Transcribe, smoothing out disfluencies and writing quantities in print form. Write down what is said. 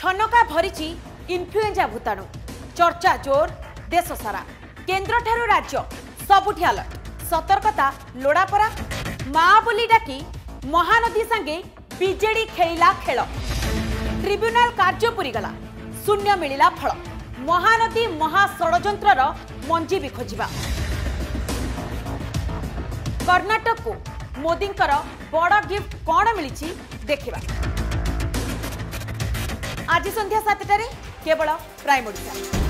छनका भरी इन्फ्लुएंजा भूताणु चर्चा जोर देश सारा केन्द्र ठारू राज्य सबुठी अलर्ट सतर्कता लोड़ापरा माँ बोली डाकी महानदी संगे बीजेडी खेला खेल ट्रिब्यूनल कार्य पूरीगला शून्य मिलला फल महानदी महाषड्यंत्रर मंजी भी खोजिबा कर्नाटक को मोदींकर बड़ गिफ्ट कौन मिली देखिबा आज संध्या 7 टारे केवल प्राइम ओडिशा।